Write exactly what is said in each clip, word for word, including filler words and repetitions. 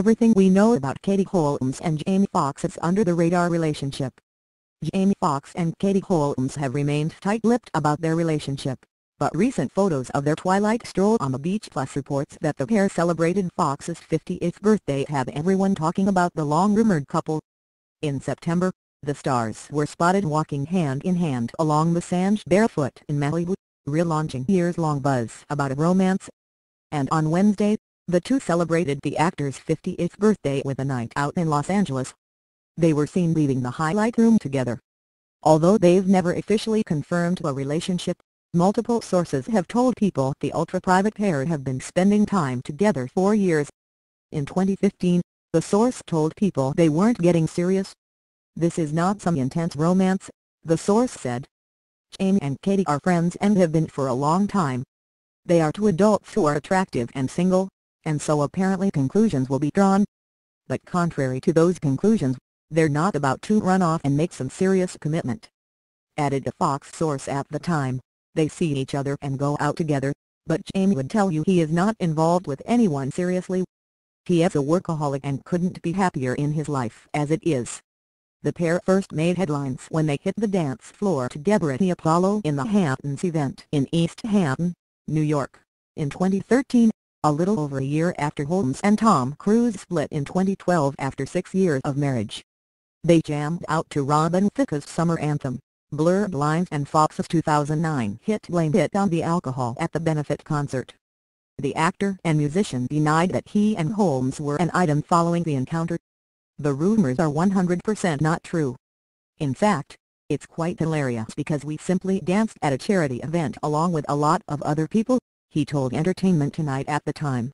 Everything we know about Katie Holmes and Jamie Foxx's under-the-radar relationship. Jamie Foxx and Katie Holmes have remained tight-lipped about their relationship, but recent photos of their twilight stroll on the beach plus reports that the pair celebrated Foxx's fiftieth birthday have everyone talking about the long-rumored couple. In September, the stars were spotted walking hand-in-hand along the sand barefoot in Malibu, relaunching years-long buzz about a romance. And on Wednesday, the two celebrated the actor's fiftieth birthday with a night out in Los Angeles. They were seen leaving the highlight room together. Although they've never officially confirmed a relationship, multiple sources have told People the ultra-private pair have been spending time together for years. In twenty fifteen, the source told People they weren't getting serious. "This is not some intense romance," the source said. "Jamie and Katie are friends and have been for a long time. They are two adults who are attractive and single, and so apparently conclusions will be drawn. But contrary to those conclusions, they're not about to run off and make some serious commitment," added a Fox source at the time. "They see each other and go out together, but Jamie would tell you he is not involved with anyone seriously. He is a workaholic and couldn't be happier in his life as it is." The pair first made headlines when they hit the dance floor together at the Apollo in the Hamptons event in East Hampton, New York, in twenty thirteen, a little over a year after Holmes and Tom Cruise split in twenty twelve after six years of marriage. They jammed out to Robin Hood's summer anthem, Blurred Lines, and Foxx's two thousand nine hit Blame It on the Alcohol at the benefit concert. The actor and musician denied that he and Holmes were an item following the encounter. "The rumors are one hundred percent not true. In fact, it's quite hilarious because we simply danced at a charity event along with a lot of other people," he told Entertainment Tonight at the time.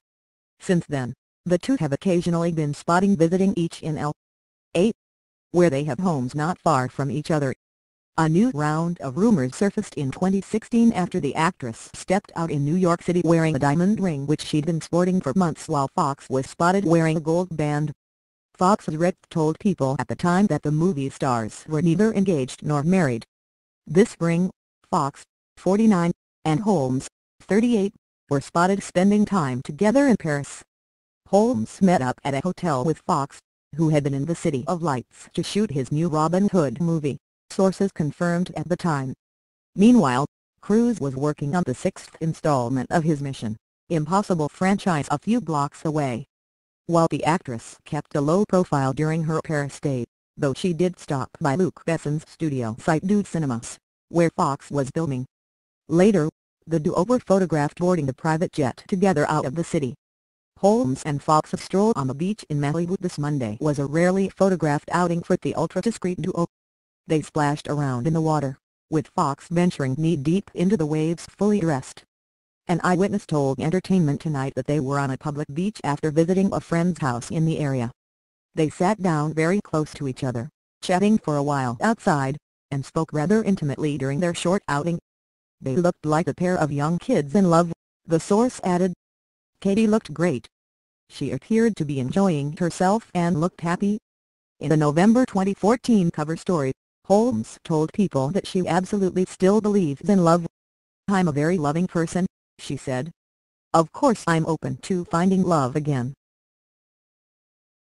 Since then, the two have occasionally been spotted visiting each in L A, where they have homes not far from each other. A new round of rumors surfaced in twenty sixteen after the actress stepped out in New York City wearing a diamond ring which she'd been sporting for months while Foxx was spotted wearing a gold band. Foxx direct told People at the time that the movie stars were neither engaged nor married. This spring, Foxx, forty-nine, and Holmes, thirty-eight, were spotted spending time together in Paris. Holmes met up at a hotel with Foxx, who had been in the City of Lights to shoot his new Robin Hood movie, sources confirmed at the time. Meanwhile, Cruise was working on the sixth installment of his Mission Impossible franchise a few blocks away. While the actress kept a low profile during her Paris stay, though she did stop by Luc Besson's studio Cité du Cinéma, where Foxx was filming. Later, the duo were photographed boarding the private jet together out of the city. Holmes and Foxx's stroll on the beach in Malibu this Monday was a rarely photographed outing for the ultra-discreet duo. They splashed around in the water, with Foxx venturing knee-deep into the waves fully dressed. An eyewitness told Entertainment Tonight that they were on a public beach after visiting a friend's house in the area. "They sat down very close to each other, chatting for a while outside, and spoke rather intimately during their short outing. They looked like a pair of young kids in love," the source added. "Katie looked great. She appeared to be enjoying herself and looked happy." In the November twenty fourteen cover story, Holmes told People that she absolutely still believes in love. "I'm a very loving person," she said. "Of course I'm open to finding love again,